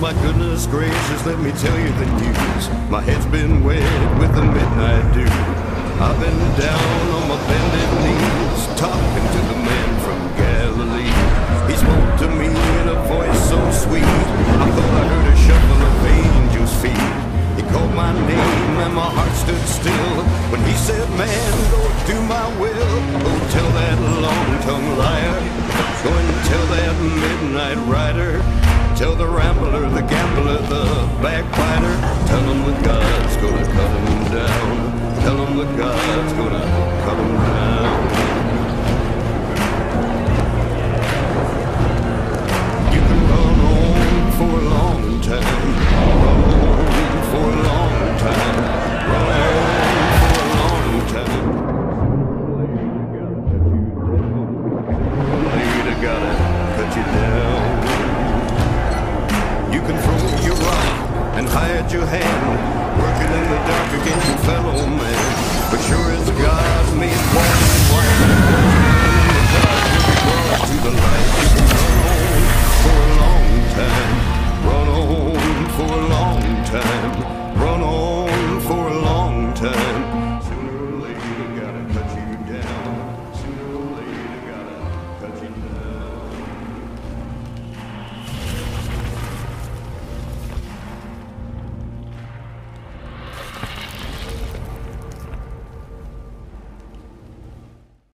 my goodness gracious, let me tell you the news. My head's been wet with the midnight dew. I've been down on my bended knees, talking to the man from Galilee. He spoke to me in a voice so sweet, I thought I heard a shuffle of angels' feet. He called my name and my heart stood still when he said, man, go do my will. Oh, tell that long-tongued liar, go and tell that midnight rider, tell the rambler, the gambler, the backbiter, tell him that God's gonna cut him down. Tell him that God's gonna cut him down. You can run on for a long time, run on for a long time, run on for a long time. Hired your hand, working in the dark against your fellow man.